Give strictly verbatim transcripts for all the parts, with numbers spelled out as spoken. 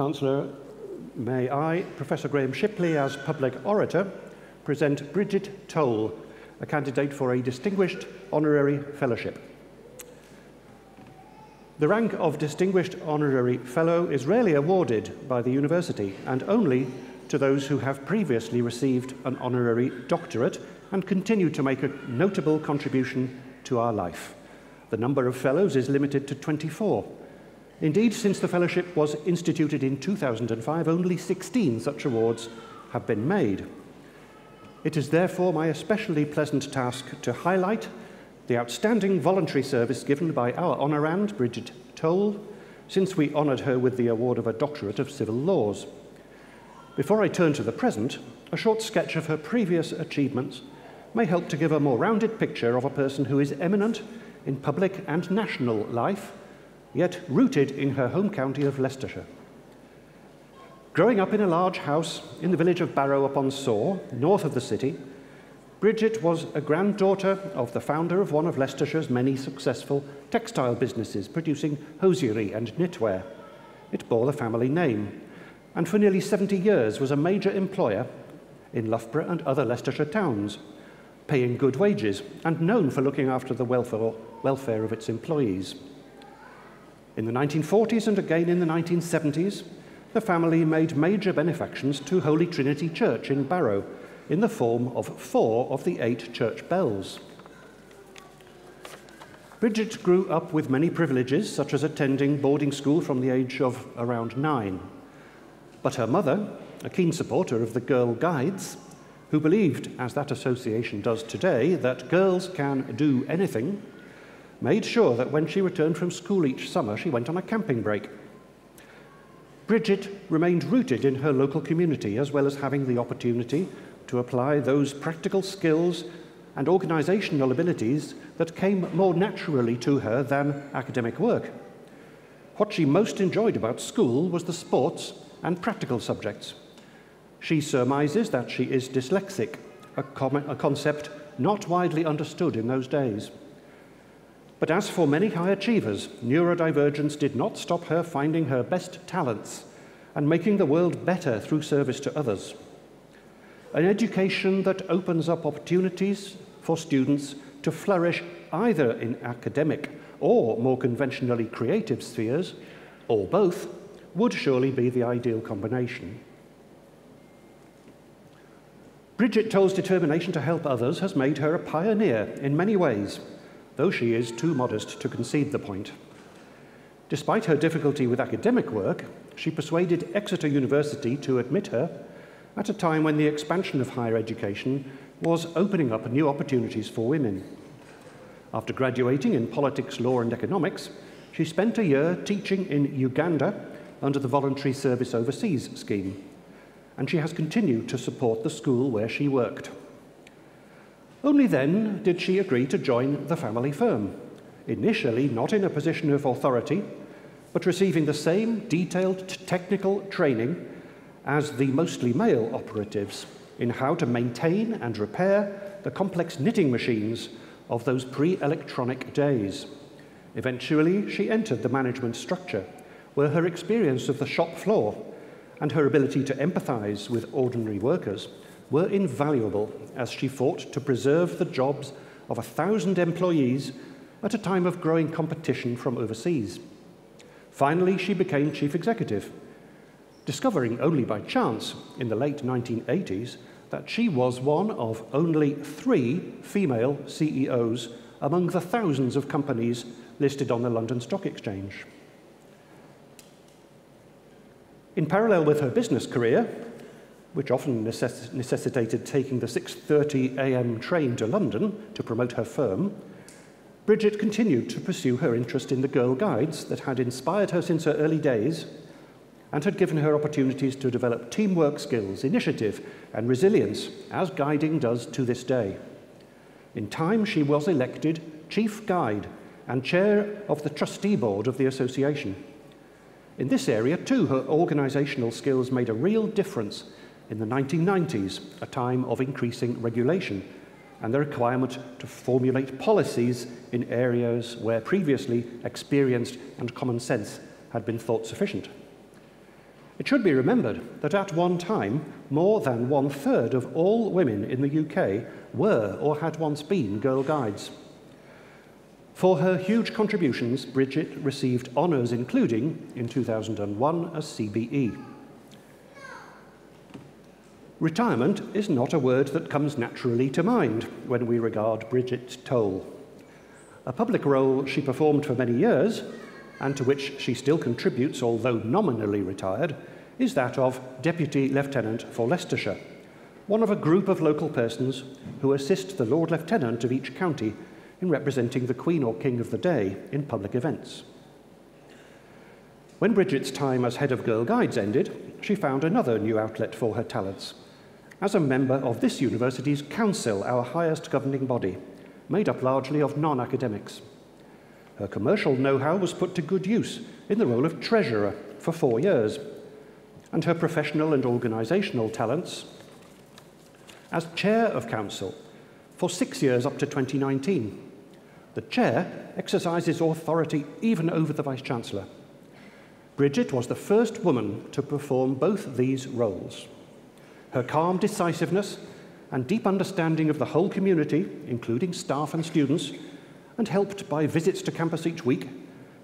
Chancellor, may I, Professor Graham Shipley, as public orator, present Bridget Towle, a candidate for a Distinguished Honorary Fellowship. The rank of Distinguished Honorary Fellow is rarely awarded by the University, and only to those who have previously received an honorary doctorate and continue to make a notable contribution to our life. The number of fellows is limited to twenty-four. Indeed, since the fellowship was instituted in two thousand five, only sixteen such awards have been made. It is therefore my especially pleasant task to highlight the outstanding voluntary service given by our honorand, Bridget Towle, since we honoured her with the award of a Doctorate of Civil Laws. Before I turn to the present, a short sketch of her previous achievements may help to give a more rounded picture of a person who is eminent in public and national life, yet rooted in her home county of Leicestershire. Growing up in a large house in the village of Barrow upon Soar, north of the city, Bridget was a granddaughter of the founder of one of Leicestershire's many successful textile businesses producing hosiery and knitwear. It bore the family name, and for nearly seventy years was a major employer in Loughborough and other Leicestershire towns, paying good wages and known for looking after the welfare, welfare of its employees. In the nineteen forties and again in the nineteen seventies, the family made major benefactions to Holy Trinity Church in Barrow in the form of four of the eight church bells. Bridget grew up with many privileges, such as attending boarding school from the age of around nine. But her mother, a keen supporter of the Girl Guides, who believed, as that association does today, that girls can do anything, made sure that when she returned from school each summer, she went on a camping break. Bridget remained rooted in her local community, as well as having the opportunity to apply those practical skills and organisational abilities that came more naturally to her than academic work. What she most enjoyed about school was the sports and practical subjects. She surmises that she is dyslexic, a, a concept not widely understood in those days. But as for many high achievers, neurodivergence did not stop her finding her best talents and making the world better through service to others. An education that opens up opportunities for students to flourish either in academic or more conventionally creative spheres, or both, would surely be the ideal combination. Bridget Towle's determination to help others has made her a pioneer in many ways, though she is too modest to concede the point. Despite her difficulty with academic work, she persuaded Exeter University to admit her at a time when the expansion of higher education was opening up new opportunities for women. After graduating in politics, law, and economics, she spent a year teaching in Uganda under the Voluntary Service Overseas scheme, and she has continued to support the school where she worked. Only then did she agree to join the family firm, initially not in a position of authority, but receiving the same detailed technical training as the mostly male operatives in how to maintain and repair the complex knitting machines of those pre-electronic days. Eventually, she entered the management structure, where her experience of the shop floor and her ability to empathize with ordinary workers were invaluable as she fought to preserve the jobs of a thousand employees at a time of growing competition from overseas. Finally, she became chief executive, discovering only by chance in the late nineteen eighties that she was one of only three female C E Os among the thousands of companies listed on the London Stock Exchange. In parallel with her business career, which often necess necessitated taking the six thirty a m train to London to promote her firm, Bridget continued to pursue her interest in the Girl Guides that had inspired her since her early days and had given her opportunities to develop teamwork skills, initiative, and resilience, as guiding does to this day. In time, she was elected Chief Guide and Chair of the Trustee Board of the association. In this area, too, her organisational skills made a real difference in the nineteen nineties, a time of increasing regulation and the requirement to formulate policies in areas where previously experience and common sense had been thought sufficient. It should be remembered that at one time, more than one-third of all women in the U K were or had once been Girl Guides. For her huge contributions, Bridget received honours including, in two thousand one, a C B E. Retirement is not a word that comes naturally to mind when we regard Bridget Towle. A public role she performed for many years, and to which she still contributes, although nominally retired, is that of Deputy Lieutenant for Leicestershire, one of a group of local persons who assist the Lord Lieutenant of each county in representing the Queen or King of the day in public events. When Bridget's time as head of Girl Guides ended, she found another new outlet for her talents, as a member of this university's council, our highest governing body, made up largely of non-academics. Her commercial know-how was put to good use in the role of treasurer for four years, and her professional and organisational talents as chair of council for six years up to twenty nineteen. The chair exercises authority even over the Vice-Chancellor. Bridget was the first woman to perform both these roles. Her calm decisiveness and deep understanding of the whole community, including staff and students, and helped by visits to campus each week,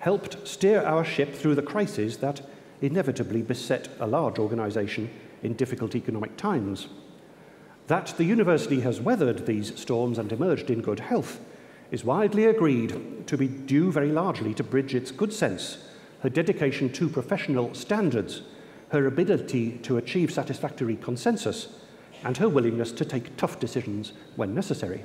helped steer our ship through the crises that inevitably beset a large organisation in difficult economic times. That the university has weathered these storms and emerged in good health is widely agreed to be due very largely to Bridget's good sense, her dedication to professional standards, her ability to achieve satisfactory consensus, and her willingness to take tough decisions when necessary.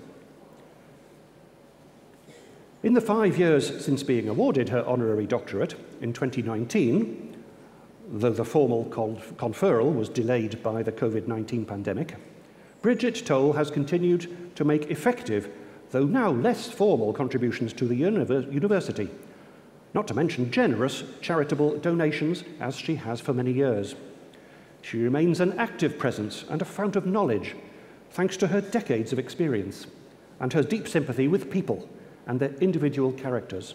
In the five years since being awarded her honorary doctorate in twenty nineteen, though the formal conferral was delayed by the COVID nineteen pandemic, Bridget Towle has continued to make effective, though now less formal, contributions to the university, not to mention generous charitable donations as she has for many years. She remains an active presence and a fount of knowledge, thanks to her decades of experience and her deep sympathy with people and their individual characters.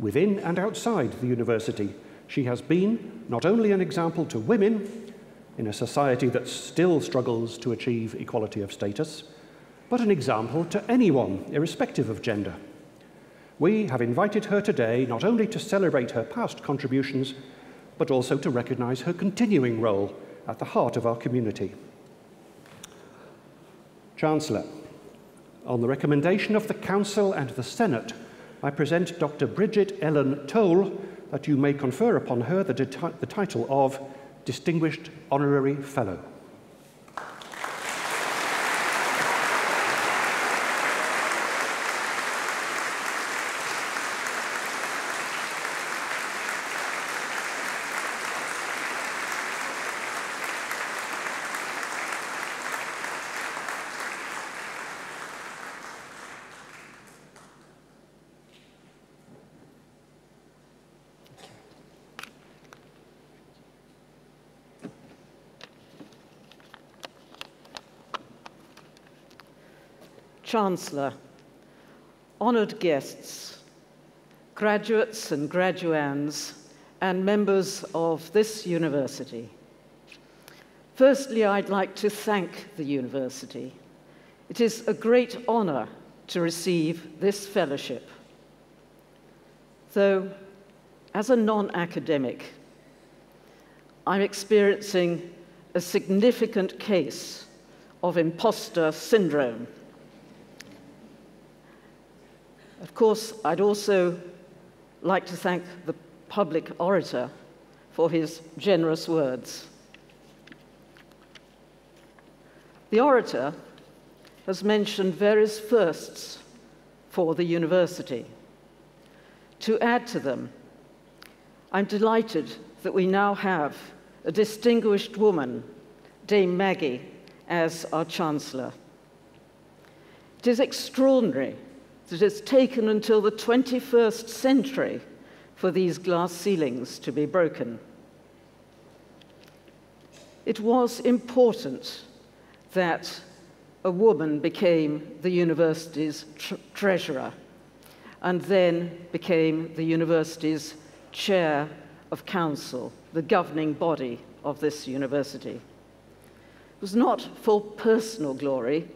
Within and outside the university, she has been not only an example to women in a society that still struggles to achieve equality of status, but an example to anyone, irrespective of gender. We have invited her today not only to celebrate her past contributions, but also to recognise her continuing role at the heart of our community. Chancellor, on the recommendation of the Council and the Senate, I present Doctor Bridget Ellen Towle, that you may confer upon her the, the title of Distinguished Honorary Fellow. Chancellor, honoured guests, graduates and graduands, and members of this university. Firstly, I'd like to thank the university. It is a great honour to receive this fellowship. Though, as a non-academic, I'm experiencing a significant case of imposter syndrome. Of course, I'd also like to thank the public orator for his generous words. The orator has mentioned various firsts for the university. To add to them, I'm delighted that we now have a distinguished woman, Dame Maggie, as our Chancellor. It is extraordinary that it's taken until the twenty-first century for these glass ceilings to be broken. It was important that a woman became the university's tre- treasurer and then became the university's chair of council, the governing body of this university. It was not for personal glory,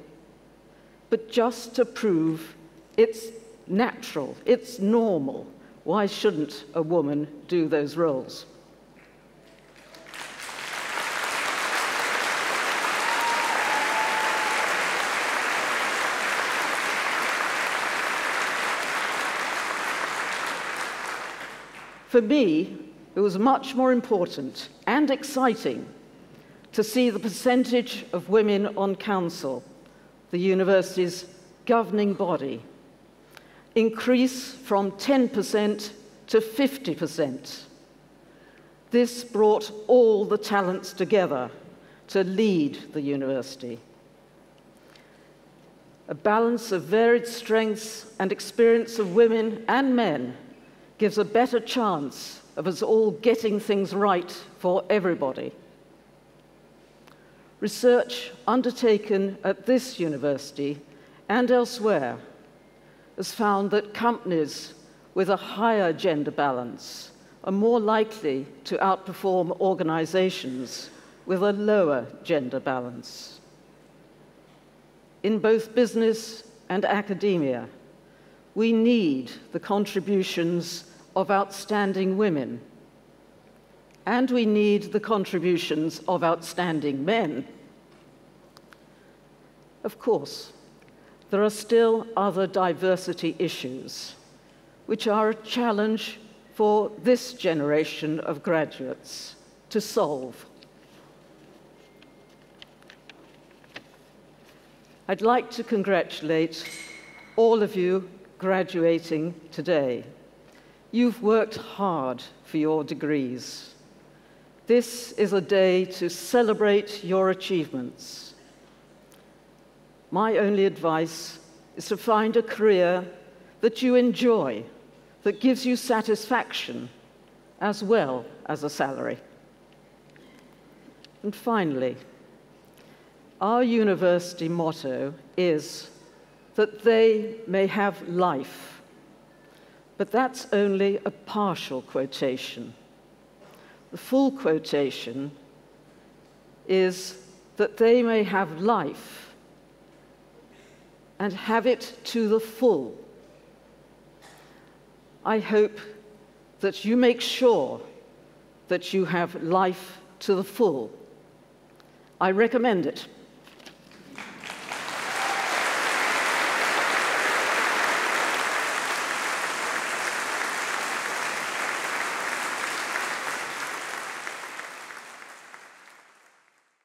but just to prove it's natural, it's normal. Why shouldn't a woman do those roles? For me, it was much more important and exciting to see the percentage of women on council, the university's governing body, increase from ten percent to fifty percent. This brought all the talents together to lead the university. A balance of varied strengths and experience of women and men gives a better chance of us all getting things right for everybody. Research undertaken at this university and elsewhere has found that companies with a higher gender balance are more likely to outperform organizations with a lower gender balance. In both business and academia, we need the contributions of outstanding women, and we need the contributions of outstanding men. Of course, there are still other diversity issues, which are a challenge for this generation of graduates to solve. I'd like to congratulate all of you graduating today. You've worked hard for your degrees. This is a day to celebrate your achievements. My only advice is to find a career that you enjoy, that gives you satisfaction, as well as a salary. And finally, our university motto is that they may have life. But that's only a partial quotation. The full quotation is that they may have life and have it to the full. I hope that you make sure that you have life to the full. I recommend it.